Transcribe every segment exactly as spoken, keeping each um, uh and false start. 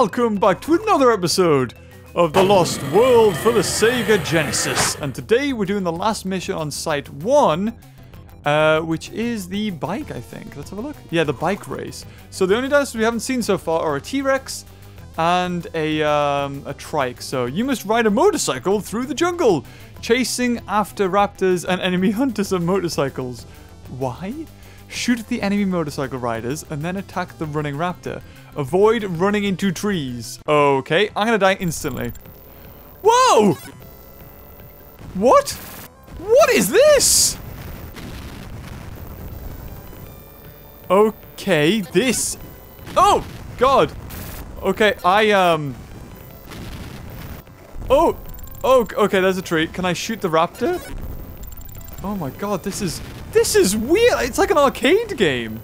welcome back to another episode of The Lost World for the Sega Genesis. And today we're doing the last mission on Site one, uh, which is the bike, I think. Let's have a look. Yeah, the bike race. So the only dinosaurs we haven't seen so far are a T-Rex and a, um, a trike. So you must ride a motorcycle through the jungle, chasing after raptors and enemy hunters on motorcycles. Why? Shoot at the enemy motorcycle riders, and then attack the running raptor. Avoid running into trees. Okay, I'm gonna die instantly. Whoa! What? What is this? Okay, this... Oh, God. Okay, I, um... Oh, oh, okay, there's a tree. Can I shoot the raptor? Oh my God, this is... This is weird. It's like an arcade game.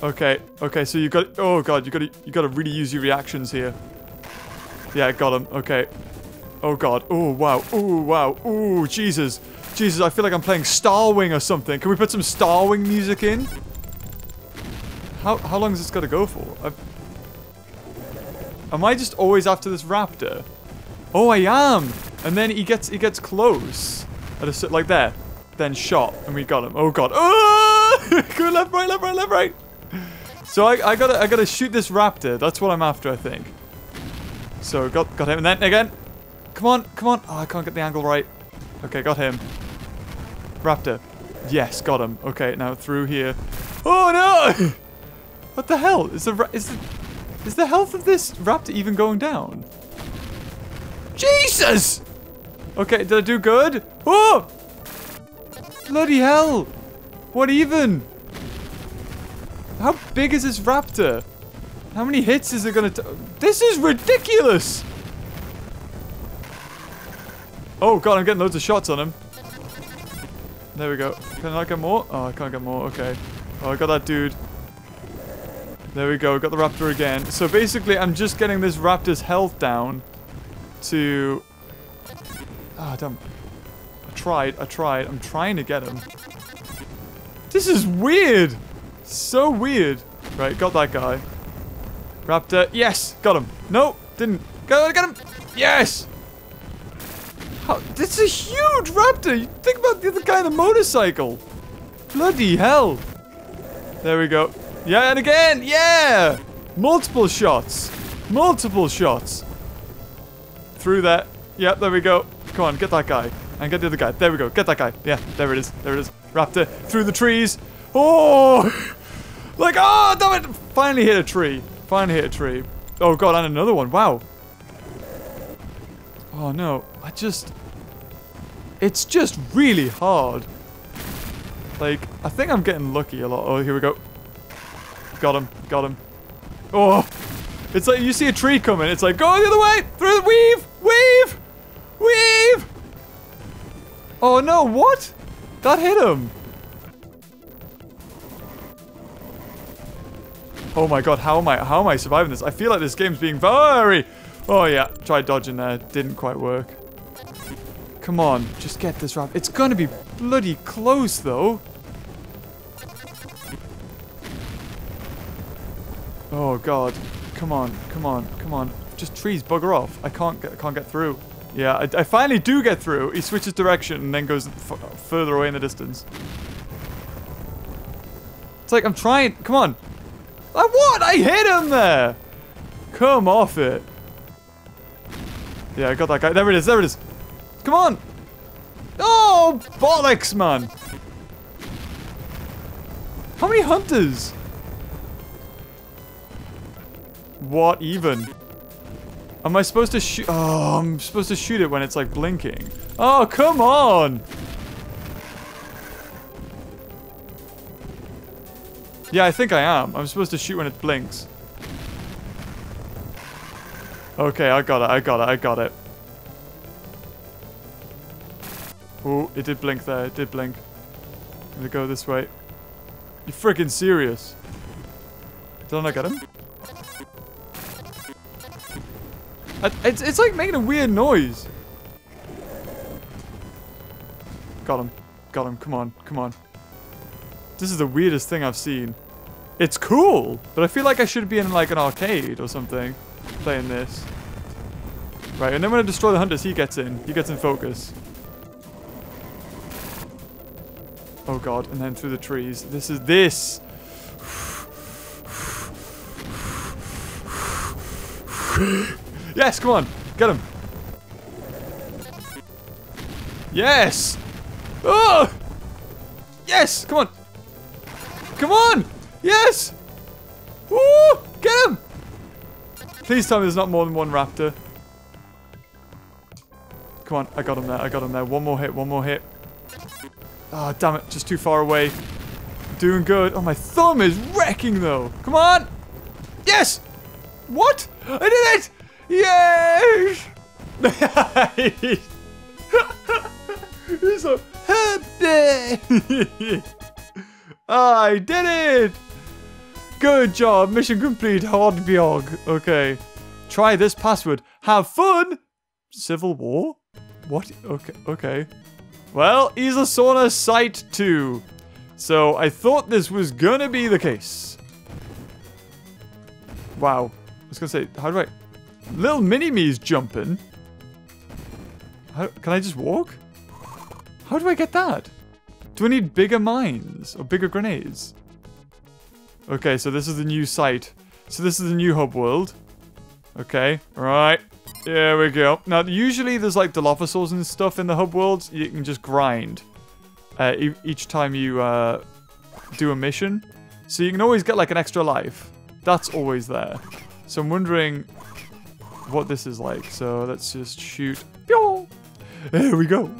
Okay. Okay. So you got. Oh God. You got to. You got to really use your reactions here. Yeah. Got him. Okay. Oh God. Oh wow. Oh wow. Oh Jesus. Jesus. I feel like I'm playing Starwing or something. Can we put some Starwing music in? How how long is this got to go for? I've... Am I just always after this raptor? Oh, I am. And then he gets he gets close. I just sit like there, then shot, and we got him. Oh God! Oh! Go left, right, left, right, left, right. So I, I gotta, I gotta shoot this raptor. That's what I'm after, I think. So got, got him, and then again. Come on, come on! Oh, I can't get the angle right. Okay, got him. Raptor. Yes, got him. Okay, now through here. Oh no! What the hell? Is the, is the, is the health of this raptor even going down? Jesus! Okay, did I do good? Oh! Bloody hell! What even? How big is this raptor? How many hits is it gonna t- This is ridiculous! Oh God, I'm getting loads of shots on him. There we go. Can I get more? Oh, I can't get more. Okay. Oh, I got that dude. There we go. Got the raptor again. So basically, I'm just getting this raptor's health down to... Ah, oh, damn. I tried, I tried. I'm trying to get him. This is weird! So weird. Right, got that guy. Raptor. Yes! Got him. No, didn't. Got him! Yes! How? This is a huge raptor! You think about the other guy on the motorcycle. Bloody hell. There we go. Yeah, and again! Yeah! Multiple shots. Multiple shots. Through that. Yep, there we go. Come on, get that guy. And get the other guy. There we go. Get that guy. Yeah, there it is. There it is. Raptor. Through the trees. Oh! Like, oh, damn it! Finally hit a tree. Finally hit a tree. Oh, God, and another one. Wow. Oh, no. I just... It's just really hard. Like, I think I'm getting lucky a lot. Oh, here we go. Got him. Got him. Oh! It's like, you see a tree coming. It's like, go the other way! Through the weave! Weave! Weave! Oh no, what? That hit him. Oh my God, how am I how am I surviving this? I feel like this game's being very... Oh yeah, tried dodging there, didn't quite work. Come on, just get this raptor. It's gonna be bloody close though. Oh God, come on, come on, come on. Just trees, bugger off. I can't get, can't get through. Yeah, I, I finally do get through. He switches direction and then goes f further away in the distance. It's like I'm trying. Come on. I what? I hit him there. Come off it. Yeah, I got that guy. There it is. There it is. Come on. Oh, bollocks, man. How many hunters? What even? Am I supposed to shoot? Oh, I'm supposed to shoot it when it's like blinking. Oh, come on! Yeah, I think I am. I'm supposed to shoot when it blinks. Okay, I got it. I got it. I got it. Oh, it did blink there. It did blink. I'm gonna go this way. You're freaking serious. Didn't I get him? It's, it's like making a weird noise. Got him. Got him. Come on. Come on. This is the weirdest thing I've seen. It's cool, but I feel like I should be in like an arcade or something playing this. Right, and then when I destroy the hunters, he gets in. He gets in focus. Oh god, and then through the trees. This is this. Yes, come on. Get him. Yes. Oh! Yes, come on. Come on. Yes. Woo! Get him. Please tell me there's not more than one raptor. Come on, I got him there, I got him there. One more hit, one more hit. Ah, oh, damn it, just too far away. Doing good. Oh, my thumb is wrecking, though. Come on! Yes! What? I did it! Yes! It's so happy! I did it! Good job, mission complete, Hardbjorg. Okay, try this password. Have fun! Civil War? What? Okay, okay. Well, he's a sauna site too. So I thought this was gonna be the case. Wow. I was gonna say, how do I... Little mini-me's jumping. How... Can I just walk? How do I get that? Do I need bigger mines? Or bigger grenades? Okay, so this is the new site. So this is the new hub world. Okay, right. There we go. Now, usually there's like Dilophosaurs and stuff in the hub worlds. You can just grind uh, e each time you uh, do a mission. So you can always get like an extra life. That's always there. So I'm wondering what this is like. So let's just shoot. There we go.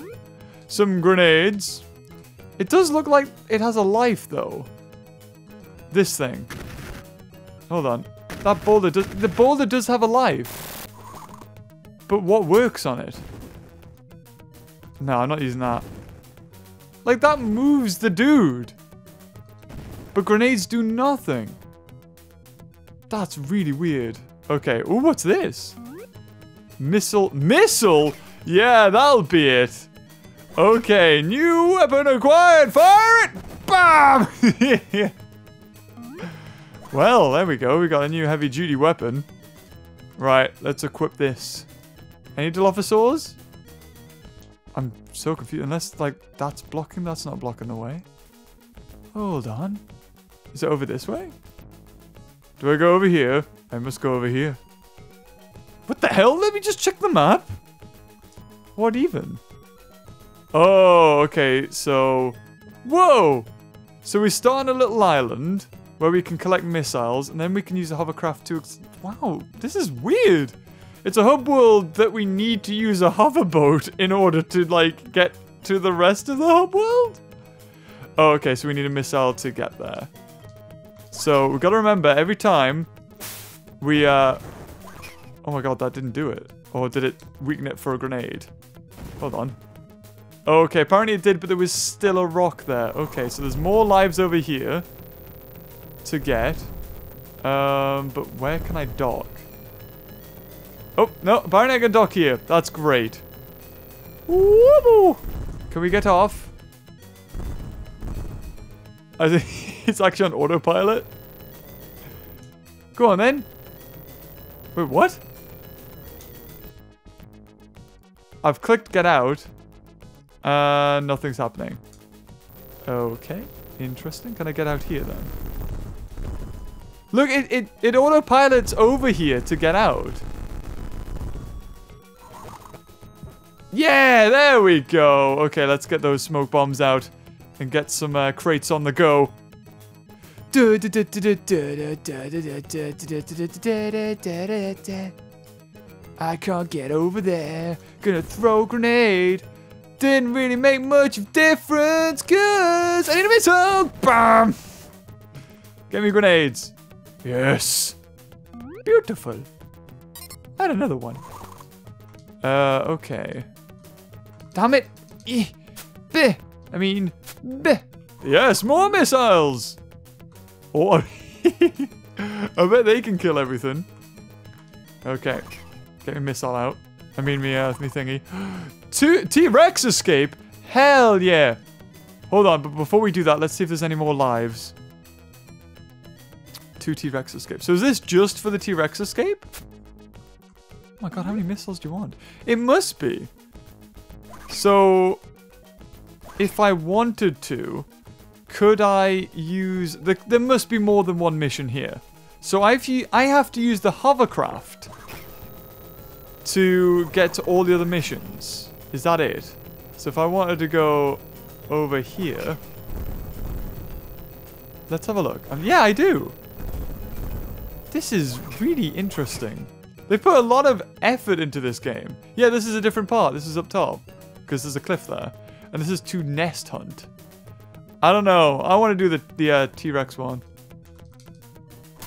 Some grenades. It does look like it has a life though. This thing. Hold on. That boulder does, the boulder does have a life. But what works on it? No, I'm not using that. Like, that moves the dude. But grenades do nothing. That's really weird. Okay. Ooh, what's this? Missile. Missile? Yeah, that'll be it. Okay. New weapon acquired. Fire it. Bam! Well, there we go. We got a new heavy-duty weapon. Right. Let's equip this. Any Dilophosaurs? I'm so confused. Unless, like, that's blocking. That's not blocking the way. Hold on. Is it over this way? Do I go over here? I must go over here. What the hell? Let me just check the map. What even? Oh, okay. So... Whoa! So we start on a little island where we can collect missiles and then we can use a hovercraft to... Ex wow, this is weird. It's a hub world that we need to use a hoverboat in order to, like, get to the rest of the hub world? Oh, okay, so we need a missile to get there. So, we've got to remember, every time we, uh... oh my god, that didn't do it. Or did it weaken it for a grenade? Hold on. Okay, apparently it did, but there was still a rock there. Okay, so there's more lives over here to get. Um, but where can I dock? Oh, no, apparently I can dock here. That's great. Woo-boo. Can we get off? I think it's actually on autopilot. Go on, then. Wait, what? I've clicked get out. Uh, nothing's happening. Okay, interesting. Can I get out here, then? Look, it, it, it autopilots over here to get out. Yeah, there we go. Okay, let's get those smoke bombs out and get some uh, crates on the go. I can't get over there. Gonna throw a grenade. Didn't really make much of difference because I need a missile. Bam! Get me grenades. Yes. Beautiful. And another one. Uh, okay. Damn it! I mean, yes, more missiles. Or oh. I bet they can kill everything. Okay, get me missile out. I mean, me, uh, me thingy. Two T-Rex escape. Hell yeah! Hold on, but before we do that, let's see if there's any more lives. Two T-Rex escapes. So is this just for the T-Rex escape? Oh my god, how many missiles do you want? It must be. So, if I wanted to, could I use... The, there must be more than one mission here. So I've, I have to use the hovercraft to get to all the other missions. Is that it? So if I wanted to go over here... Let's have a look. Um, yeah, I do. This is really interesting. They put a lot of effort into this game. Yeah, this is a different part. This is up top. Because there's a cliff there. And this is to nest hunt. I don't know. I want to do the, the uh, T-Rex one.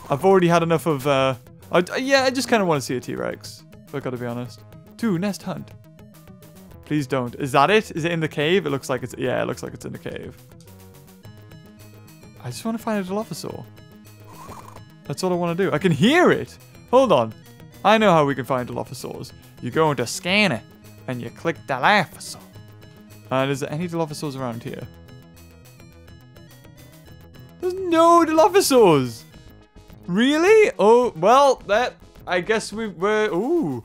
I've already had enough of... Uh, I, yeah, I just kind of want to see a T-Rex. If I've got to be honest. To nest hunt. Please don't. Is that it? Is it in the cave? It looks like it's... Yeah, it looks like it's in the cave. I just want to find a Dilophosaur. That's all I want to do. I can hear it. Hold on. I know how we can find Dilophosaurs. You go into scanner and you click Dilophosaur. And is there any Dilophosaurs around here? There's no Dilophosaurs. Really? Oh, well, that... I guess we were... Ooh.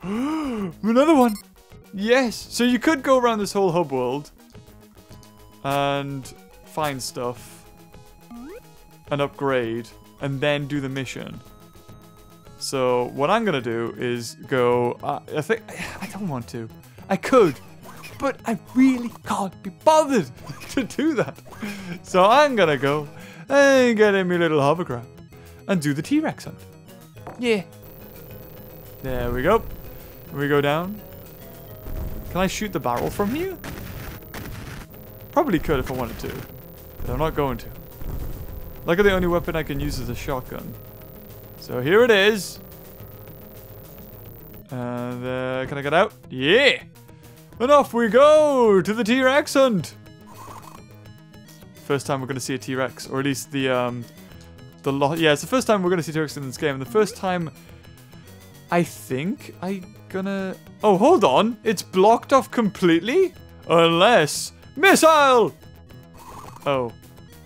Another one. Yes. So you could go around this whole hub world and find stuff and upgrade and then do the mission. So what I'm going to do is go... Uh, I think... I don't want to. I could. But I really can't be bothered to do that. So I'm going to go and get in my little hovercraft and do the T-Rex hunt. Yeah. There we go. We go down. Can I shoot the barrel from here? Probably could if I wanted to. But I'm not going to. Luckily, the only weapon I can use is a shotgun. So here it is. And uh, can I get out? Yeah. And off we go to the T-Rex hunt. First time we're going to see a T-Rex, or at least the um, the lot. Yeah, it's the first time we're going to see T-Rex in this game, and the first time I think I gonna. Oh, hold on! It's blocked off completely, unless missile. Oh,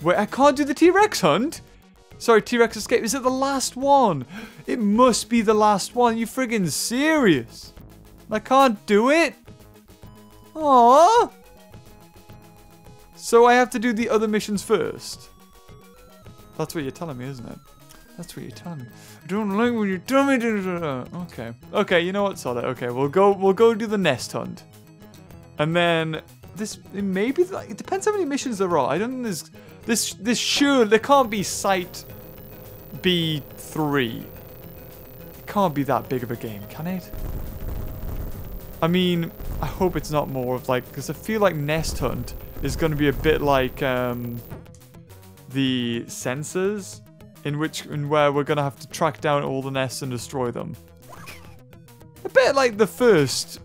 wait! I can't do the T-Rex hunt. Sorry, T-Rex escape. Is it the last one? It must be the last one. Are you friggin' serious? I can't do it? Aww. So I have to do the other missions first. That's what you're telling me, isn't it? That's what you're telling me. I don't like when you tell me. Okay. Okay, you know what? Sod it. Okay, we'll go we'll go do the nest hunt. And then this maybe like it depends how many missions there are. I don't think there's This, this sure, there can't be Site B three. It can't be that big of a game, can it? I mean, I hope it's not more of like, because I feel like Nest Hunt is going to be a bit like um, the sensors, in which, in where we're going to have to track down all the nests and destroy them. A bit like the first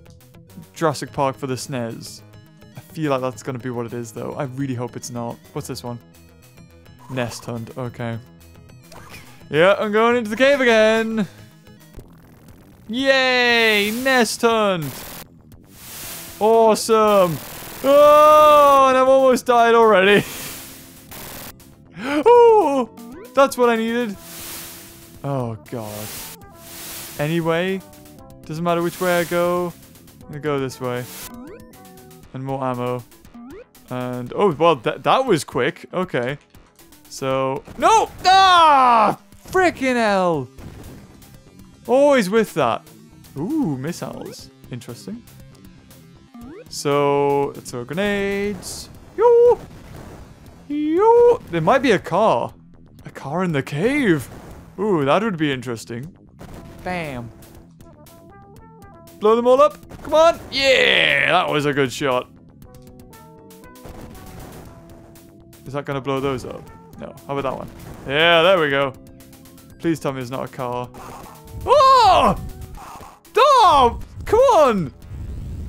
Jurassic Park for the S N E S. I feel like that's going to be what it is, though. I really hope it's not. What's this one? Nest hunt. Okay. Yeah, I'm going into the cave again. Yay! Nest hunt. Awesome. Oh, and I've almost died already. Oh, that's what I needed. Oh, God. Anyway, doesn't matter which way I go. I'm going to go this way. And more ammo. And, oh, well, that, that was quick. Okay. So, no! Ah! Frickin' hell! Always with that. Ooh, missiles. Interesting. So, let's throw grenades. Yo! Yo! There might be a car. A car in the cave. Ooh, that would be interesting. Bam. Blow them all up. Come on. Yeah, that was a good shot. Is that going to blow those up? No. How about that one? Yeah, there we go. Please tell me it's not a car. Oh! Oh! Come on!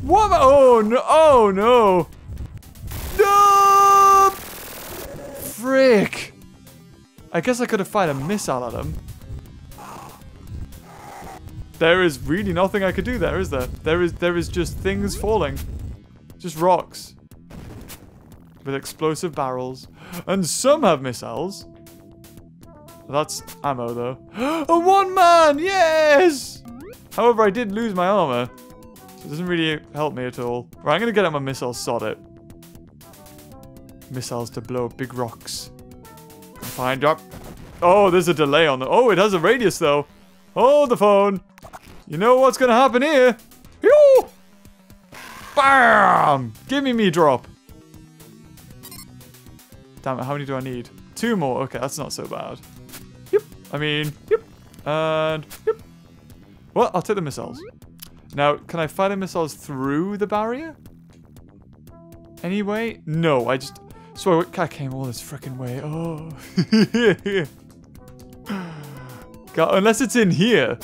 What about... Oh, no. Oh, no. No! Frick. I guess I could have fired a missile at him. There is really nothing I could do there, is there? There is there is just things falling. Just rocks. With explosive barrels. And some have missiles. That's ammo, though. A one man! Yes! However, I did lose my armor. So it doesn't really help me at all. Right, I'm going to get out my missiles. Sod it. Missiles to blow up big rocks. Confined drop. Oh, there's a delay on the... Oh, it has a radius, though. Hold the phone. You know what's going to happen here. Phew! Bam! Give me me drop. Damn it, how many do I need? Two more. Okay, that's not so bad. Yep. I mean, yep. And yep. Well, I'll take the missiles. Now, can I fire the missiles through the barrier? Anyway? No, I just... So I came all this frickin' way. Oh. God, unless it's in here.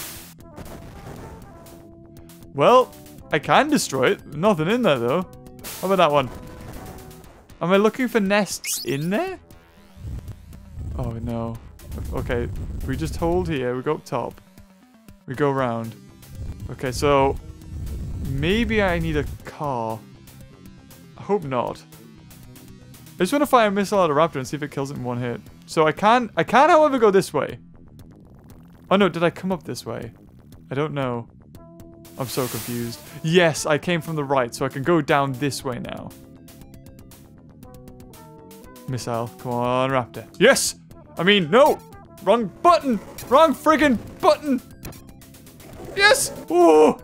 Well, I can destroy it. Nothing in there, though. How about that one? Am I looking for nests in there? Oh, no. Okay, we just hold here. We go up top. We go round. Okay, so... Maybe I need a car. I hope not. I just want to fire a missile at a raptor and see if it kills it in one hit. So I can, I can, however, go this way. Oh no, did I come up this way? I don't know. I'm so confused. Yes, I came from the right, so I can go down this way now. Missile, come on, raptor. Yes! I mean, no! Wrong button! Wrong friggin' button! Yes! Oh!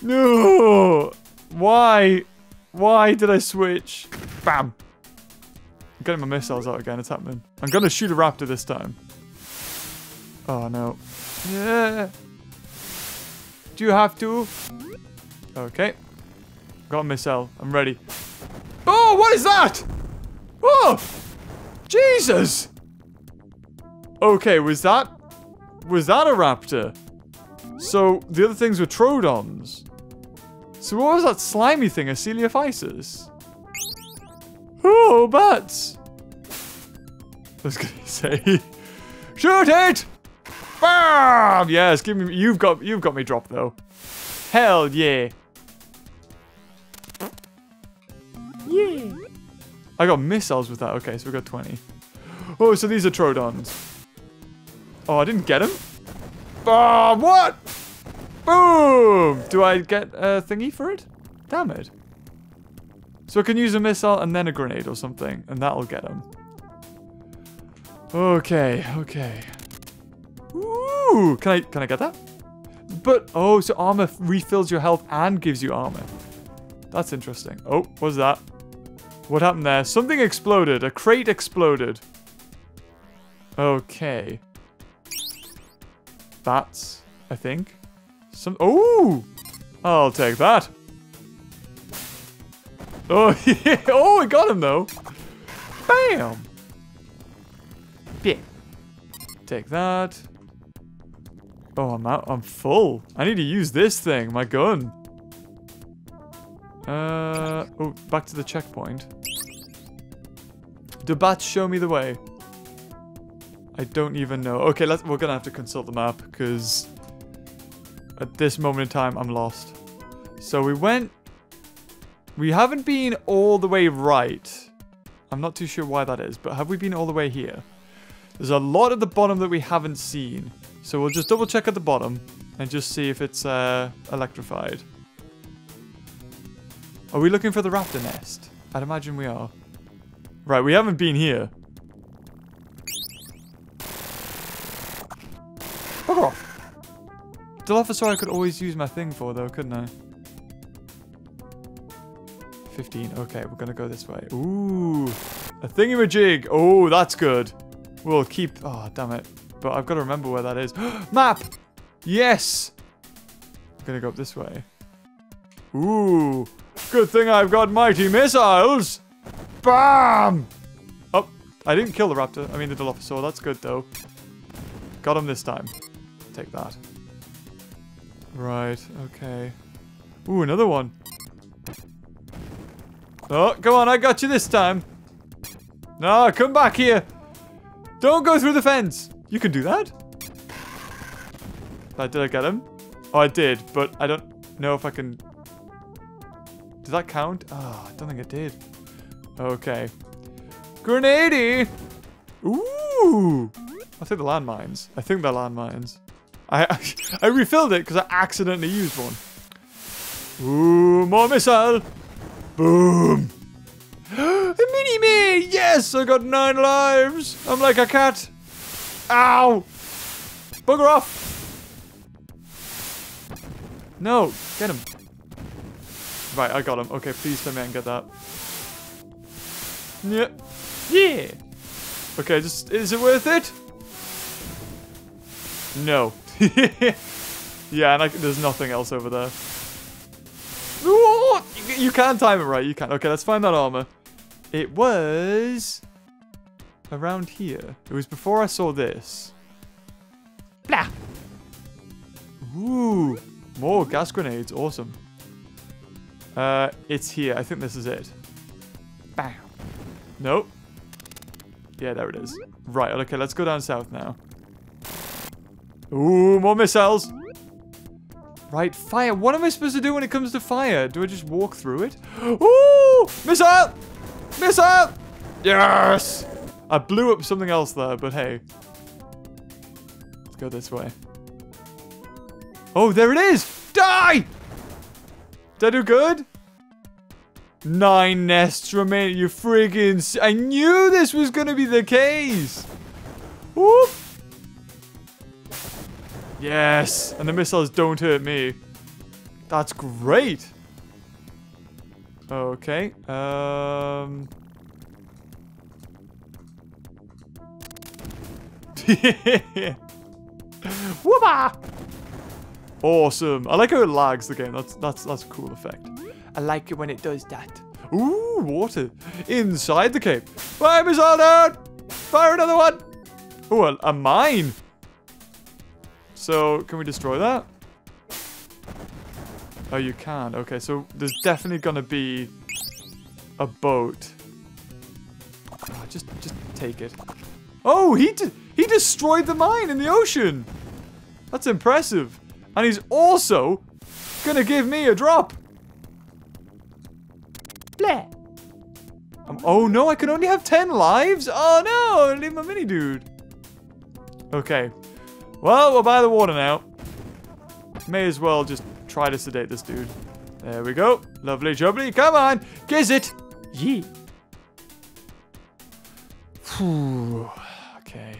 No! Why? Why did I switch? Bam! I'm getting my missiles out again, it's happening. I'm gonna shoot a raptor this time. Oh no. Yeah! Do you have to? Okay. Got a missile, I'm ready. Oh, what is that? Oh! Jesus! Okay, was that... Was that a raptor? So, the other things were Troodons. So what was that slimy thing, Aceliophysis? Oh, bats! I was gonna say, shoot it! Bam! Yes, give me. You've got. You've got me dropped though. Hell yeah! Yeah! I got missiles with that. Okay, so we got twenty. Oh, so these are Troodons. Oh, I didn't get them. Bam! What? Boom! Do I get a thingy for it? Damn it! So I can use a missile and then a grenade or something, and that'll get him. Okay, okay. Ooh, can I can I get that? But oh, so armor refills your health and gives you armor. That's interesting. Oh, what was that? What happened there? Something exploded. A crate exploded. Okay. Bats, I think. Some. Oh, I'll take that. Oh, yeah. Oh, I got him, though. Bam. Yeah. Take that. Oh, I'm out. I'm full. I need to use this thing, my gun. Uh, oh, back to the checkpoint. Do bats show me the way? I don't even know. Okay, let's, we're going to have to consult the map, because at this moment in time, I'm lost. So we went... We haven't been all the way right. I'm not too sure why that is, but have we been all the way here? There's a lot at the bottom that we haven't seen. So we'll just double check at the bottom and just see if it's uh, electrified. Are we looking for the raptor nest? I'd imagine we are. Right, we haven't been here. Bugger off. Dilophosaur I could always use my thing for though, couldn't I? fifteen. Okay, we're gonna go this way. Ooh, a thingamajig. Oh, that's good. We'll keep... Oh, damn it. But I've got to remember where that is. Map! Yes! I'm gonna go up this way. Ooh, good thing I've got mighty missiles. Bam! Oh, I didn't kill the raptor. I mean the Dilophosaur. That's good, though. Got him this time. Take that. Right, okay. Ooh, another one. Oh, come on, I got you this time. No, come back here. Don't go through the fence. You can do that. Did I get him? Oh, I did, but I don't know if I can... Did that count? Oh, I don't think it did. Okay. Grenade-y. Ooh. I'll take the landmines. I think they're landmines. I, I, I refilled it because I accidentally used one. Ooh, more missile. Boom. A mini-me! Yes, I got nine lives. I'm like a cat. Ow. Bugger off. No, get him. Right, I got him. Okay, please let me and get that. Yeah. Yeah. Okay, just, is it worth it? No. Yeah, and I, there's nothing else over there. Ooh, you, you can time it right, you can. Okay, let's find that armor. It was around here. It was before I saw this. Blah. Ooh. More gas grenades, awesome. Uh, it's here. I think this is it. Bam. Nope. Yeah, there it is. Right, okay, let's go down south now. Ooh, more missiles. Right, fire. What am I supposed to do when it comes to fire? Do I just walk through it? Ooh, missile! Missile! Yes! I blew up something else there, but hey. Let's go this way. Oh, there it is! Die! Did I do good? Nine nests remain. You friggin'... S I knew this was gonna be the case! Whoop! Yes! And the missiles don't hurt me. That's great! Okay, um... Whoopah! Awesome. I like how it lags the game. That's that's that's a cool effect. I like it when it does that. Ooh, water. Inside the cave. Fire missile down! Fire another one! Oh, a, a mine! So, can we destroy that? Oh, you can. Okay, so there's definitely gonna be a boat. Oh, just just take it. Oh, he de- he destroyed the mine in the ocean! That's impressive. And he's also gonna give me a drop. Bleh. Um, oh no, I can only have ten lives? Oh no, leave my mini dude. Okay. Well, we're by the water now. May as well just try to sedate this dude. There we go. Lovely jubbly. Come on. Kiss it. Yee. Whew. Okay.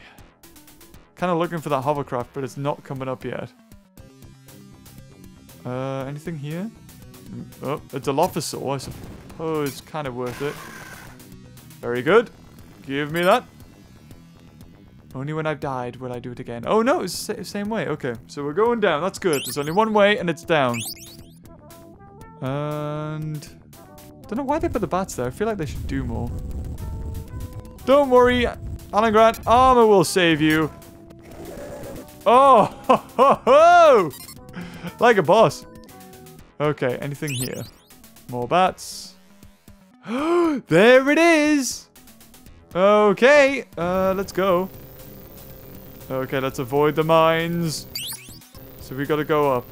Kind of looking for that hovercraft, but it's not coming up yet. Uh, anything here? Oh, a Dilophosaur, I suppose, kind of worth it. Very good. Give me that. Only when I've died will I do it again. Oh, no, it's the same way. Okay, so we're going down. That's good. There's only one way, and it's down. And... don't know why they put the bats there. I feel like they should do more. Don't worry, Alan Grant. Armor will save you. Oh, ho, ho, ho! Like a boss. Okay, anything here? More bats. There it is! Okay, uh, let's go. Okay, let's avoid the mines. So we gotta go up.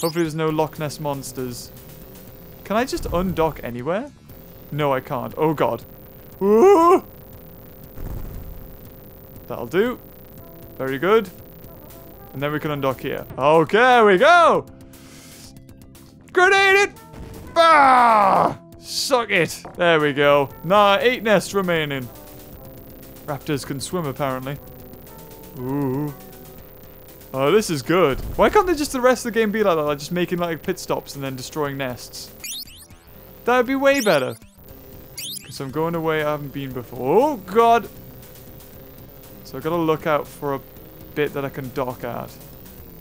Hopefully there's no Loch Ness monsters. Can I just undock anywhere? No, I can't. Oh, God. Ooh! That'll do. Very good. And then we can undock here. Okay, we go! Grenade it! Ah! Suck it! There we go. Nah, eight nests remaining. Raptors can swim, apparently. Ooh. Oh, this is good. Why can't they just the rest of the game be like that? Like just making like pit stops and then destroying nests. That would be way better. Because I'm going away I haven't been before. Oh, God! So I gotta look out for a bit that I can dock at.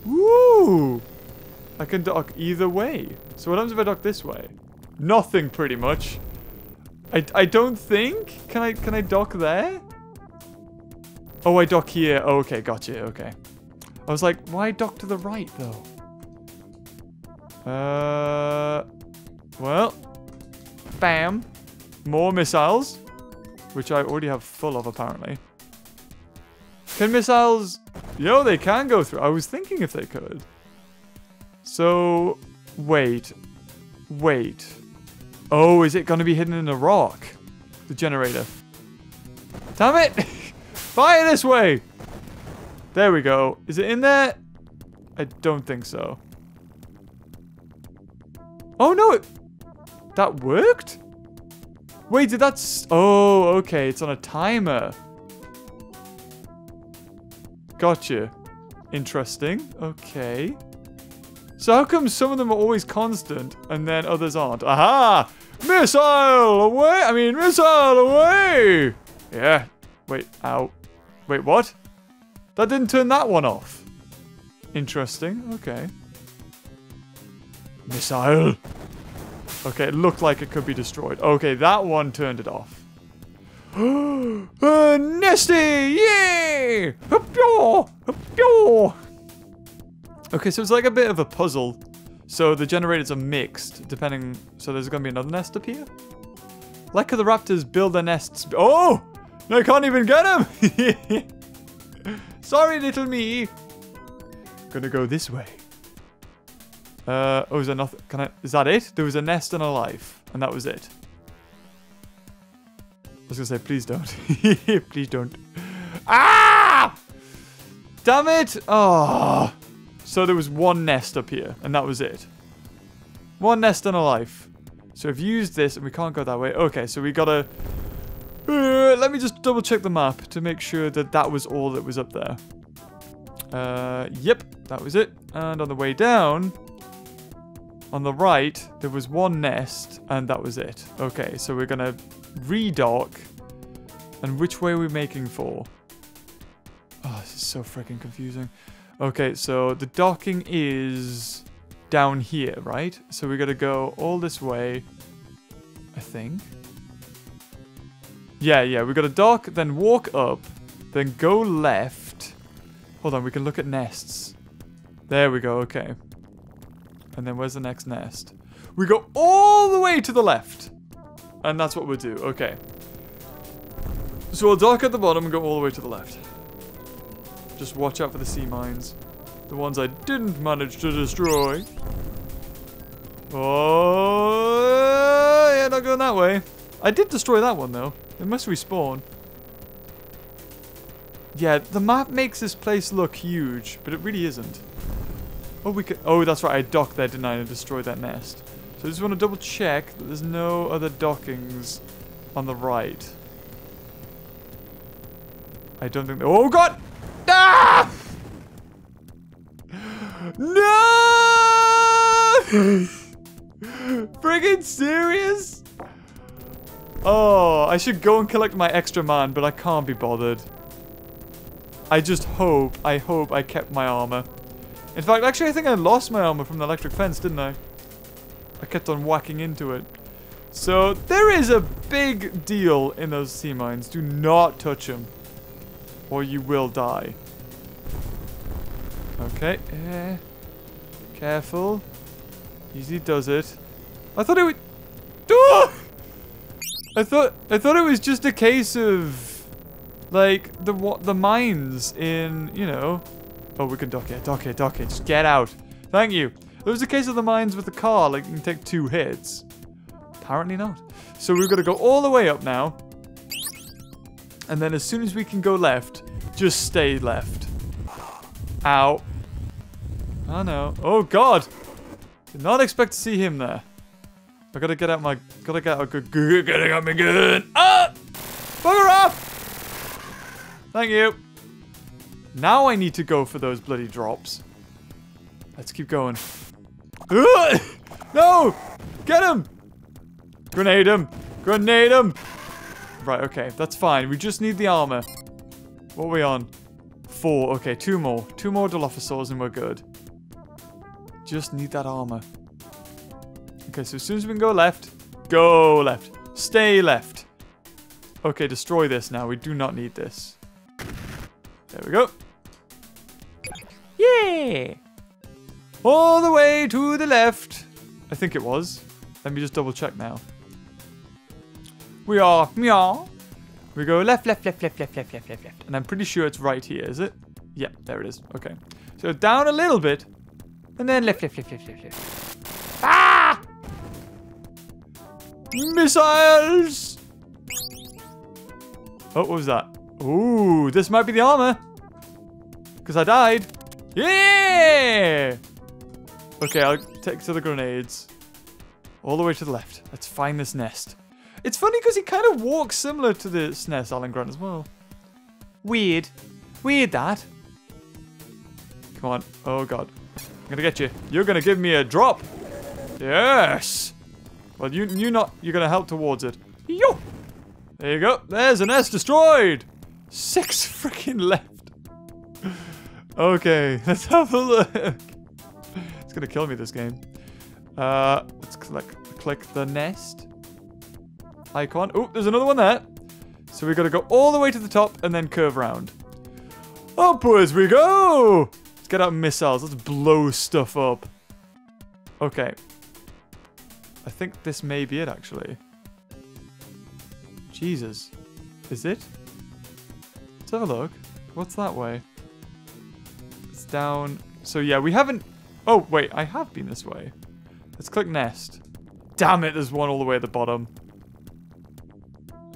Woo! I can dock either way. So what happens if I dock this way? Nothing, pretty much. I, I don't think. Can I can I dock there? Oh, I dock here. Oh, okay, gotcha. Okay. I was like, why dock to the right though? Uh, well, bam, more missiles, which I already have full of apparently. Can missiles? Yo, they can go through. I was thinking if they could. So, wait. Wait. Oh, is it going to be hidden in a rock? The generator. Damn it! Fire this way! There we go. Is it in there? I don't think so. Oh, no. It, that worked? Wait, did that... S oh, okay. It's on a timer. Gotcha. Interesting. Okay. So how come some of them are always constant and then others aren't? Aha! Missile away! I mean, missile away! Yeah. Wait, ow. Wait, what? That didn't turn that one off. Interesting. Okay. Missile. Okay, it looked like it could be destroyed. Okay, that one turned it off. uh, nasty! Yay! Okay, so it's like a bit of a puzzle. So the generators are mixed, depending... So there's going to be another nest up here? Like how the raptors build their nests... Oh! No, I can't even get them! Sorry, little me! Gonna go this way. Uh, oh, is there nothing? Can I... Is that it? There was a nest and a life. And that was it. I was gonna say, please don't. Please don't. Ah! Damn it! Oh! So there was one nest up here, and that was it. One nest and a life. So I've used this, and we can't go that way. Okay, so we gotta... Uh, let me just double check the map to make sure that that was all that was up there. Uh, yep, that was it. And on the way down, on the right, there was one nest, and that was it. Okay, so we're gonna redock. And which way are we making for? Oh, this is so freaking confusing. Okay, so the docking is down here, right? So we gotta go all this way, I think. Yeah, yeah, we gotta dock, then walk up, then go left. Hold on, we can look at nests. There we go, okay. And then where's the next nest? We go all the way to the left. And that's what we'll do, okay. So we'll dock at the bottom and go all the way to the left. Just watch out for the sea mines. The ones I didn't manage to destroy. Oh, yeah, not going that way. I did destroy that one, though. It must respawn. Yeah, the map makes this place look huge, but it really isn't. Oh, we could... Oh, that's right. I docked there, didn't I, and destroyed that nest. So I just want to double check that there's no other dockings on the right. I don't think... Oh, God! Ah! No! Friggin' serious? Oh, I should go and collect my extra man, but I can't be bothered. I just hope, I hope I kept my armor. In fact, actually, I think I lost my armor from the electric fence, didn't I? I kept on whacking into it. So, there is a big deal in those sea mines. Do not touch them. Or you will die. Okay. Eh. Careful. Easily does it. I thought it would... Oh! I thought I thought it was just a case of... Like, the what the mines in, you know... Oh, we can dock it, dock it, dock it. Just get out. Thank you. It was a case of the mines with the car. Like, you can take two hits. Apparently not. So we've got to go all the way up now. And then as soon as we can go left, just stay left. Ow. I know. Oh, God. Did not expect to see him there. I gotta get out my... Gotta get out... Gotta get my gun. Ah! Bugger off! Thank you. Now I need to go for those bloody drops. Let's keep going. Ugh! No! Get him! Grenade him! Grenade him! Right, okay, that's fine. We just need the armor. What are we on? Four. Okay, two more. Two more Dilophosaurs and we're good. Just need that armor. Okay, so as soon as we can go left, go left. Stay left. Okay, destroy this now. We do not need this. There we go. Yay! All the way to the left. I think it was. Let me just double check now. We are, meow. We go left, left, left, left, left, left, left, left, left. And I'm pretty sure it's right here, is it? Yeah, there it is. Okay. So down a little bit. And then left, left, left, left, left, left. Ah! Missiles! Oh, what was that? Ooh, this might be the armor. because I died. Yeah! Okay, I'll take to the grenades. All the way to the left. Let's find this nest. It's funny because he kind of walks similar to the S N E S Alan Grant as well. Weird. Weird, that. Come on. Oh, God. I'm going to get you. You're going to give me a drop. Yes. Well, you, you not. You're going to help towards it. Yo. There you go. There's a nest destroyed. Six freaking left. Okay. Let's have a look. It's going to kill me, this game. Uh, let's click, click the nest icon. Oh, there's another one there. So we've got to go all the way to the top and then curve round. Upwards we go! Let's get out missiles. Let's blow stuff up. Okay. I think this may be it, actually. Jesus. Is it? Let's have a look. What's that way? It's down. So, yeah, we haven't... Oh, wait. I have been this way. Let's click nest. Damn it, there's one all the way at the bottom.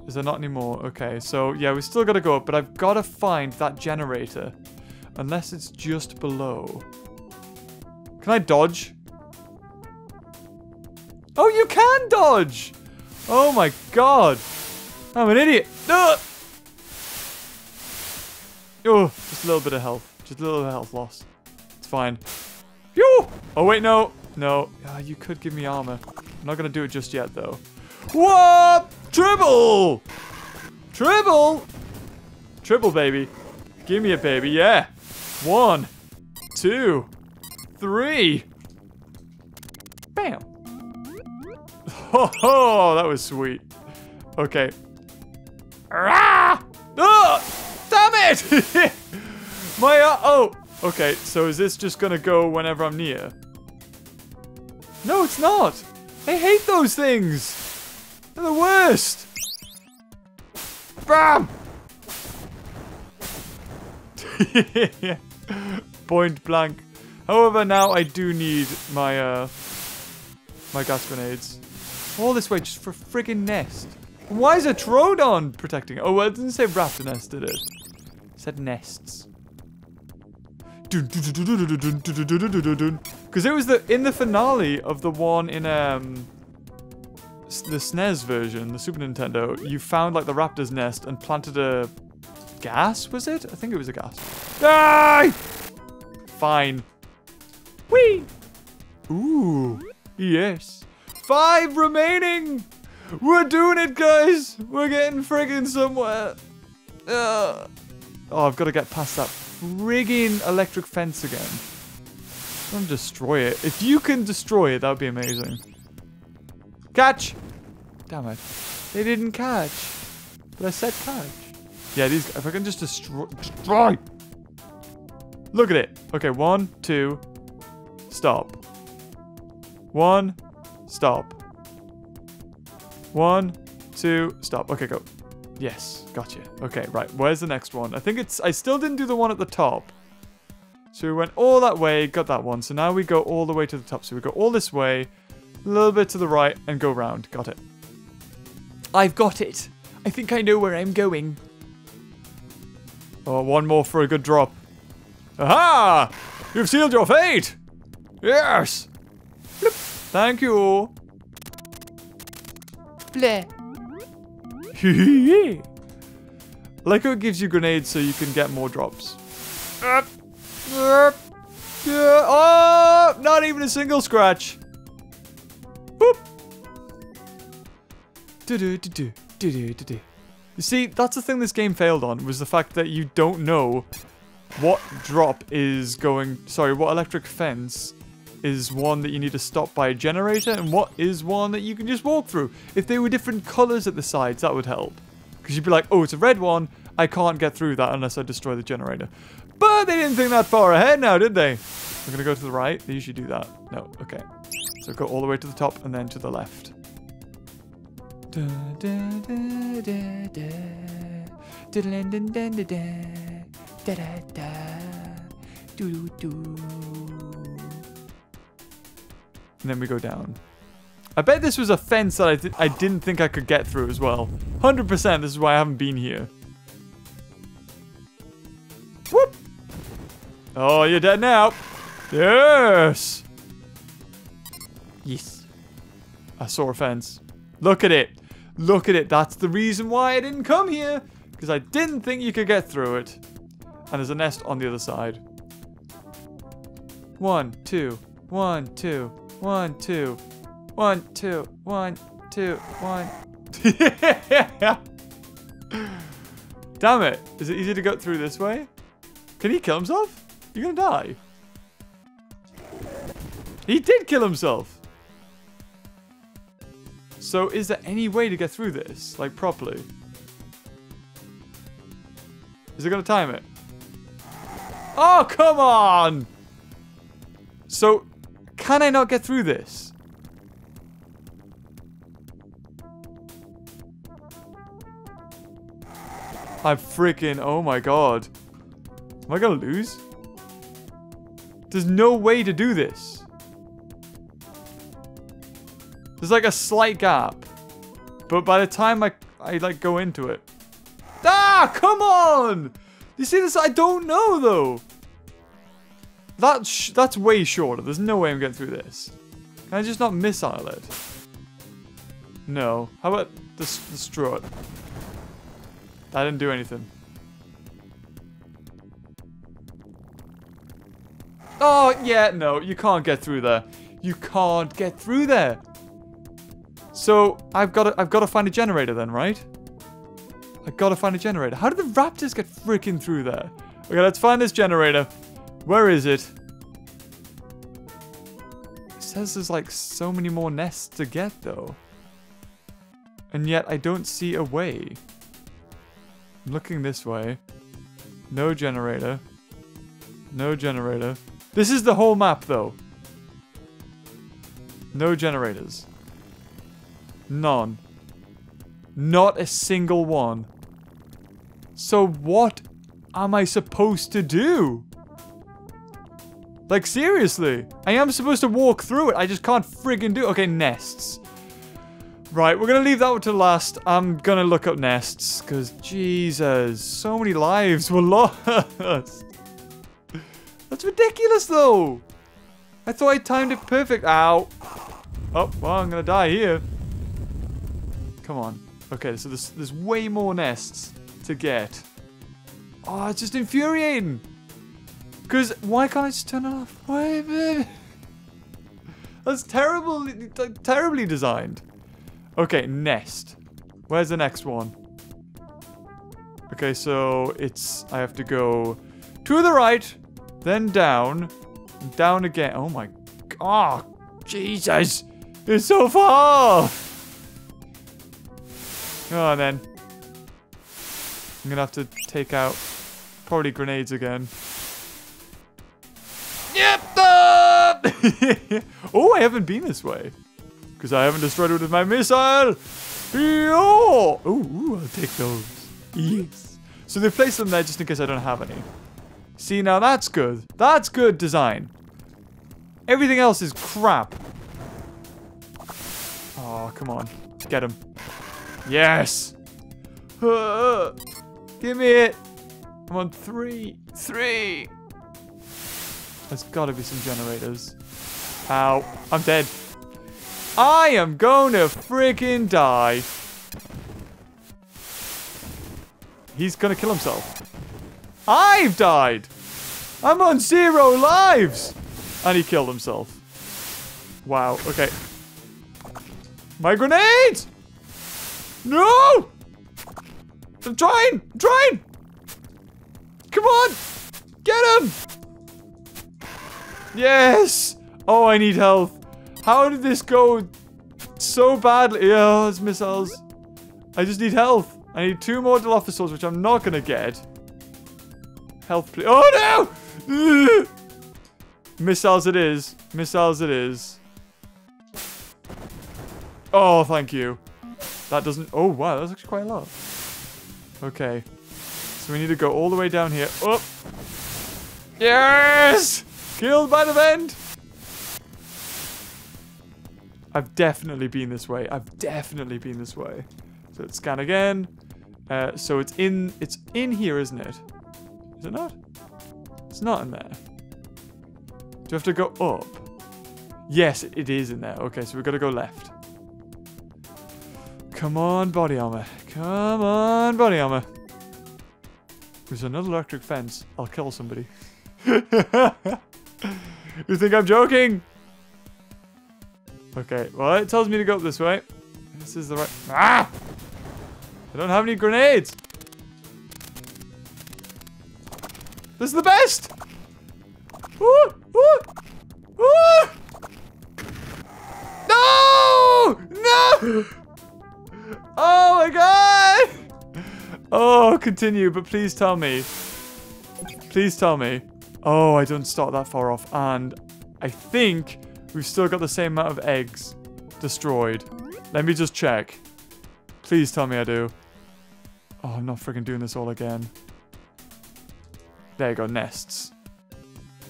Is there not anymore? Okay, so yeah, we still got to go up, but I've got to find that generator. Unless it's just below. Can I dodge? Oh, you can dodge! Oh my god! I'm an idiot! No! Oh, just a little bit of health. Just a little bit of health loss. It's fine. Phew! Oh wait, no. No, uh, you could give me armor. I'm not going to do it just yet, though. What? Triple! Triple! Triple, baby. Give me a baby, yeah. One, two, three. Bam. Oh, oh that was sweet. Okay. Ah! Oh, damn it! My, uh, oh. Okay, so is this just going to go whenever I'm near? No, it's not. I hate those things. They're the worst. Bam. Yeah. Point blank. However, now I do need my uh, my gas grenades. All this way just for a friggin' nest. Why is a Troodon protecting? Oh, well, it didn't say raptor nest, did it? It said nests. Because it was the in the finale of the one in um the S N E S version, the Super Nintendo. You found like the raptor's nest and planted a gas. Was it? I think it was a gas. Die! Fine. Whee! Ooh, yes. Five remaining. We're doing it, guys. We're getting friggin' somewhere. Uh. Oh, I've got to get past that friggin' electric fence again. Don't destroy it. If you can destroy it, that would be amazing. Catch! Damn it. They didn't catch. But I said catch. Yeah, these... If I can just destroy... Destroy! Look at it. Okay, one, two... Stop. One... Stop. One... Two... Stop. Okay, go. Yes. Gotcha. Okay, right. Where's the next one? I think it's... I still didn't do the one at the top. So we went all that way, got that one. So now we go all the way to the top. So we go all this way, a little bit to the right, and go round. Got it. I've got it. I think I know where I'm going. Oh, one more for a good drop. Aha! You've sealed your fate! Yes! Bloop. Thank you. Bleh. Like how it gives you grenades so you can get more drops. Uh. Uh, yeah, oh, not even a single scratch. Boop. Do do do do do do do. You see, that's the thing this game failed on, was the fact that you don't know what drop is going. Sorry, what electric fence is one that you need to stop by a generator, and what is one that you can just walk through. If they were different colors at the sides, that would help, because you'd be like, oh, it's a red one. I can't get through that unless I destroy the generator. But they didn't think that far ahead now, did they? We're going to go to the right. They usually do that. No, okay. So go all the way to the top and then to the left. And then we go down. I bet this was a fence that I, th I didn't think I could get through as well. one hundred percent this is why I haven't been here. Oh, you're dead now. Yes. Yes. I saw a fence. Look at it. Look at it. That's the reason why I didn't come here. Because I didn't think you could get through it. And there's a nest on the other side. One, two, one, two, one, two, one, two, one, two, one. Damn it. Is it easy to get through this way? Can he kill himself? You're gonna die. He did kill himself. So is there any way to get through this? Like, properly? Is it gonna time it? Oh, come on! So, can I not get through this? I'm freaking, oh my god. Am I gonna lose? There's no way to do this. There's like a slight gap. But by the time I, I like go into it. Ah, come on! You see this? I don't know, though. That's, sh that's way shorter. There's no way I'm getting through this. Can I just not missile it? No. How about this, the strut? I didn't do anything. Oh, yeah, no. You can't get through there. You can't get through there. So, I've got to, I've got to find a generator then, right? I gotta find a generator. How did the raptors get freaking through there? Okay, let's find this generator. Where is it? It says there's like so many more nests to get though. And yet I don't see a way. I'm looking this way. No generator. No generator. This is the whole map though. No generators. None. Not a single one. So what am I supposed to do? Like, seriously. I am supposed to walk through it. I just can't friggin' do it. Okay, nests. Right, we're gonna leave that one to last. I'm gonna look up nests. Because, Jesus, so many lives were lost. That's ridiculous, though. I thought I timed it perfect. Ow. Oh, well, I'm gonna die here. Come on. Okay, so there's, there's way more nests to get. Oh, it's just infuriating. Because why can't I just turn it off? Why, baby? That's terrible, like, terribly designed. Okay, nest. Where's the next one? Okay, so it's... I have to go to the right, then down, and down again. Oh my... Oh, Jesus. It's so far. Come on, then. I'm gonna have to take out probably grenades again. Yep! Oh, I haven't been this way. Because I haven't destroyed it with my missile. Oh, ooh, I'll take those. Yes. So they placed them there just in case I don't have any. See, now that's good. That's good design. Everything else is crap. Oh, come on. Get him. Yes! Uh, give me it! I'm on three! Three! There's gotta be some generators. Ow. I'm dead. I am gonna freaking die. He's gonna kill himself. I've died! I'm on zero lives! And he killed himself. Wow, okay. My grenades! No! I'm trying! I'm trying! Come on! Get him! Yes! Oh, I need health. How did this go so badly? Oh, it's missiles. I just need health. I need two more Dilophosaurs, which I'm not gonna get. Health, please. Oh, no! Ugh. Missiles it is. Missiles it is. Oh, thank you. That doesn't... Oh, wow. That's actually quite a lot. Okay. So we need to go all the way down here. Oh! Yes! Killed by the vent! I've definitely been this way. I've definitely been this way. So let's scan again. Uh, so it's in... It's in here, isn't it? Is it not? It's not in there. Do you have to go up? Yes, it is in there. Okay, so we've got to go left. Come on, body armor. Come on, body armor. There's another electric fence. I'll kill somebody. You think I'm joking? Okay, well, it tells me to go up this way. This is the right... Ah! I don't have any grenades! This is the best! Woo! Woo! Woo! No! No! Oh my god! Oh, continue, but please tell me. Please tell me. Oh, I don't start that far off. And I think we've still got the same amount of eggs destroyed. Let me just check. Please tell me I do. Oh, I'm not freaking doing this all again. There you go, nests.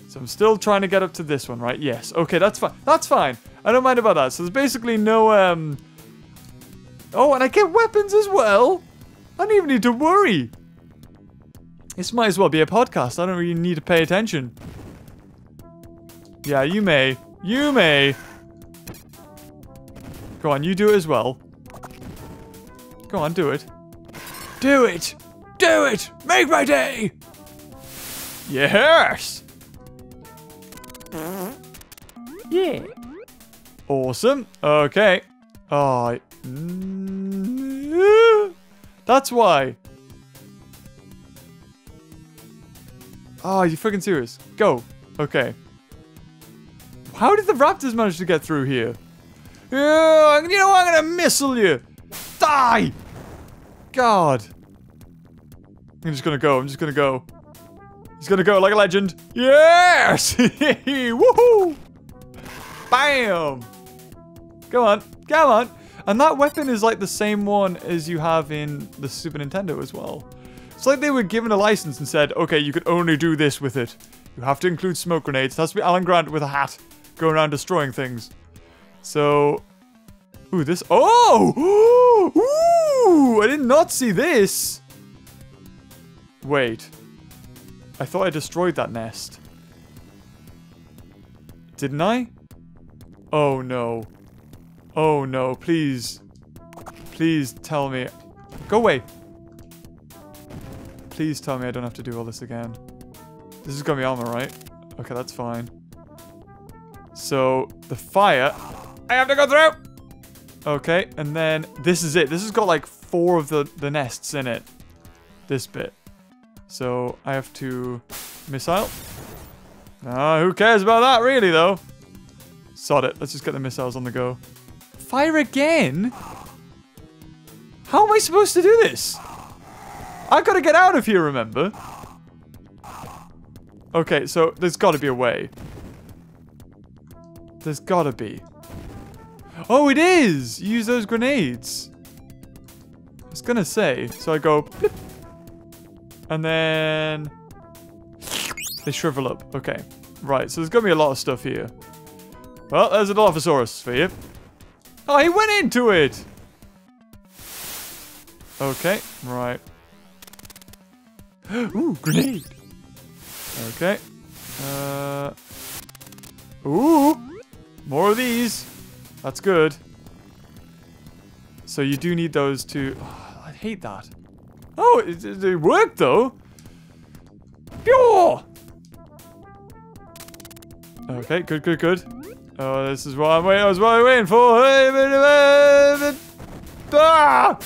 So I'm still trying to get up to this one, right? Yes. Okay, that's fine. That's fine. I don't mind about that. So there's basically no... um. Oh, and I get weapons as well. I don't even need to worry. This might as well be a podcast. I don't really need to pay attention. Yeah, you may. You may. Go on, you do it as well. Go on, do it. Do it! Do it! Make my day! Yes! Yeah. Awesome. Okay. Oh, I... That's why. Oh, you freaking serious? Go. Okay. How did the raptors manage to get through here? Yeah, you know, I'm gonna missile you. Die. God. I'm just gonna go. I'm just gonna go. He's gonna go like a legend. Yes. Woohoo. Bam. Come on. Come on. And that weapon is like the same one as you have in the Super Nintendo as well. It's like they were given a license and said, okay, you can only do this with it. You have to include smoke grenades. It has to be Alan Grant with a hat going around destroying things. So, ooh, this, oh! Ooh, I did not see this. Wait. I thought I destroyed that nest. Didn't I? Oh no. Oh no, please. Please tell me. Go away. Please tell me I don't have to do all this again. This is gonna be armor, right? Okay, that's fine. So, the fire... I have to go through! Okay, and then this is it. This has got like four of the, the nests in it. This bit. So, I have to... Missile? Ah, who cares about that really, though? Sod it. Let's just get the missiles on the go. Fire again? How am I supposed to do this? I've got to get out of here, remember? Okay, so there's got to be a way. There's got to be. Oh, it is! Use those grenades. I was going to say. So I go... Blip, and then... They shrivel up. Okay. Right, so there's going to be a lot of stuff here. Well, there's a Dilophosaurus for you. Oh, he went into it! Okay, right. Ooh, grenade! Okay. Uh. Ooh! More of these! That's good. So you do need those to... Oh, I hate that. Oh, it, it, it worked though! Pure! Okay, good, good, good. Oh, this is what I'm waiting. I was what I'm waiting for. Ah!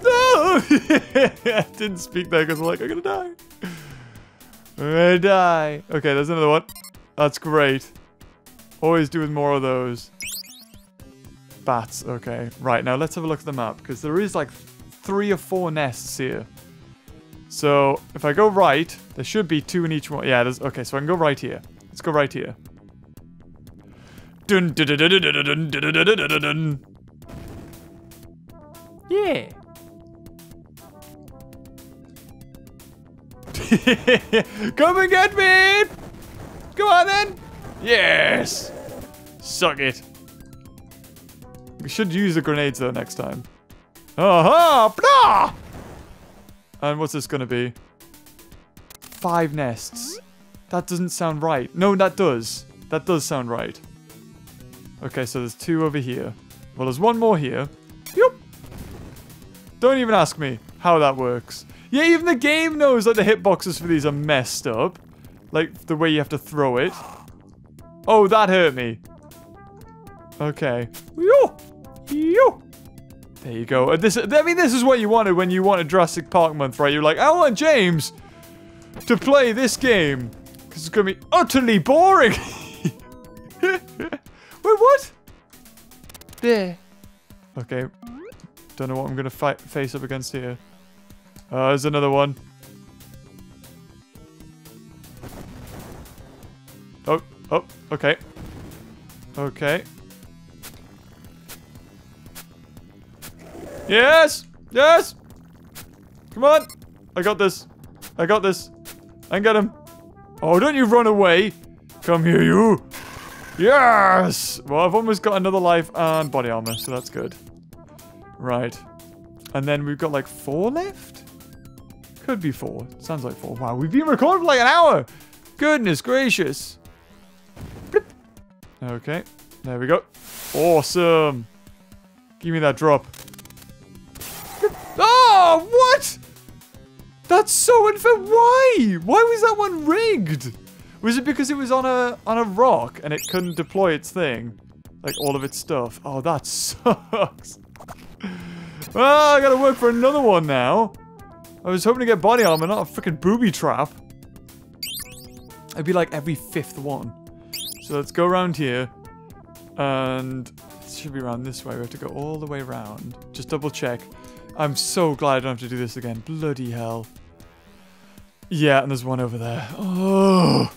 No! I didn't speak there because I'm like, I'm gonna die. I'm gonna die. Okay, there's another one. That's great. Always doing more of those. Bats. Okay. Right now, let's have a look at the map because there is like three or four nests here. So, if I go right, there should be two in each one. Yeah, there's... Okay, so I can go right here. Let's go right here. Dun, dun, dun, dun, dun, dun, dun, dun, dun, dun. Yeah. Come and get me! Come on, then! Yes! Suck it. We should use the grenades, though, next time. Aha! Blah! And what's this going to be? five nests. That doesn't sound right. No, that does. That does sound right. Okay, so there's two over here. Well, there's one more here. Yep. Don't even ask me how that works. Yeah, even the game knows that the hitboxes for these are messed up. Like, the way you have to throw it. Oh, that hurt me. Okay. There you go. This, I mean, this is what you wanted when you wanted Jurassic Park Month, right? You're like, I want James to play this game. Because it's going to be utterly boring. Wait, what? There. Okay. Don't know what I'm going to fight face up against here. Uh, there's another one. Oh, oh, okay. Okay. Yes! Yes! Come on! I got this. I got this. I got him. Oh, don't you run away. Come here, you. Yes! Well, I've almost got another life and body armor, so that's good. Right. And then we've got like four left? Could be four. Sounds like four. Wow, we've been recording for like an hour. Goodness gracious. Blip. Okay. There we go. Awesome. Give me that drop. Blip. Oh, what? That's so unfair. Why? Why was that one rigged? Was it because it was on a on a rock and it couldn't deploy its thing? Like all of its stuff. Oh, that sucks. Well, I gotta work for another one now. I was hoping to get body armor, not a freaking booby trap. It'd be like every fifth one. So let's go around here. And it should be around this way. We have to go all the way around. Just double check. I'm so glad I don't have to do this again. Bloody hell. Yeah, and there's one over there. Oh.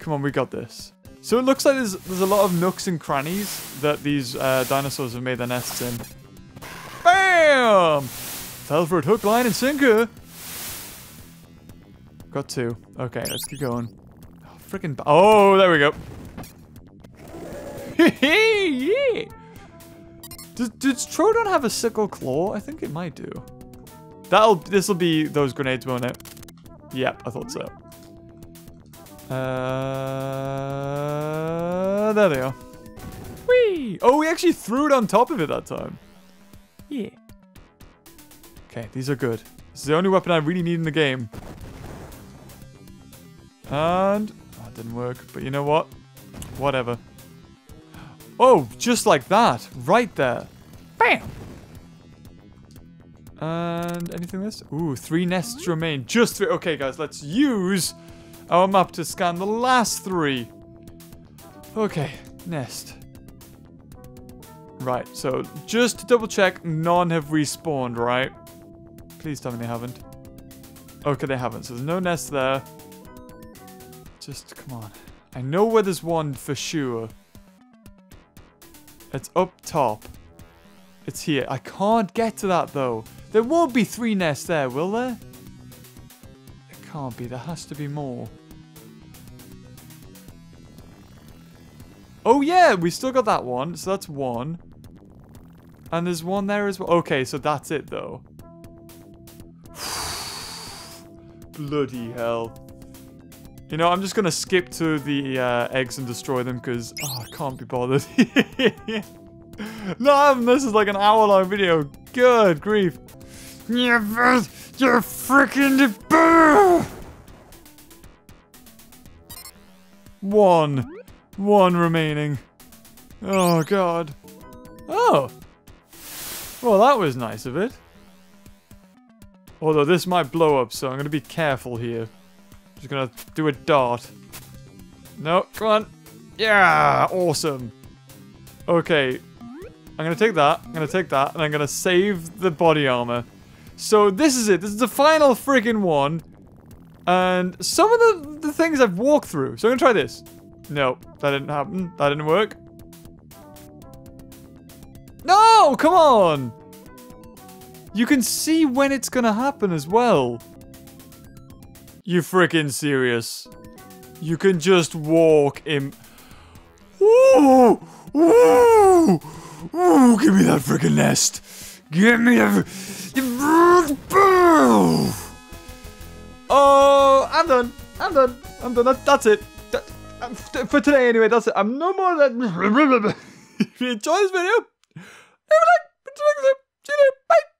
Come on, we got this. So it looks like there's, there's a lot of nooks and crannies that these uh, dinosaurs have made their nests in. Bam! Fell for it, hook, line, and sinker. Got two. Okay, let's keep going. Oh, freaking! Oh, there we go. Yeah. Does, does Troodon have a sickle claw? I think it might do. That'll. This'll be those grenades, won't it? Yep, I thought so. Uh, there they are. Whee! Oh, we actually threw it on top of it that time. Yeah. Okay, these are good. This is the only weapon I really need in the game. And... oh, that didn't work. But you know what? Whatever. Oh, just like that. Right there. Bam! And anything else? Ooh, three nests remain. Just three. Okay, guys, let's use our map to scan the last three. Okay, nest. Right, so just to double check, none have respawned, right? Please tell me they haven't. Okay, they haven't. So there's no nest there. Just, come on. I know where there's one for sure. It's up top. It's here. I can't get to that, though. There won't be three nests there, will there? There can't be. There has to be more. Oh, yeah, we still got that one. So that's one. And there's one there as well. Okay, so that's it, though. Bloody hell. You know, I'm just going to skip to the uh, eggs and destroy them because oh, I can't be bothered. No, this is like an hour-long video. Good grief. You're freaking... One. One remaining. Oh, God. Oh. Well, that was nice of it. Although this might blow up, so I'm going to be careful here. Just going to do a dart. No, come on. Yeah, awesome. Okay. I'm going to take that. I'm going to take that. And I'm going to save the body armor. So this is it. This is the final friggin' one. And some of the, the things I've walked through. So I'm going to try this. No, that didn't happen. That didn't work. No, come on! You can see when it's gonna happen as well. You freaking serious? You can just walk in. Ooh! Ooh! Ooh! Give me that freaking nest! Give me that. Oh! I'm done. I'm done. I'm done. That, that's it. That, um, for today, anyway, that's it. I'm no more than... If you enjoy this video, leave a like. See you later. Bye.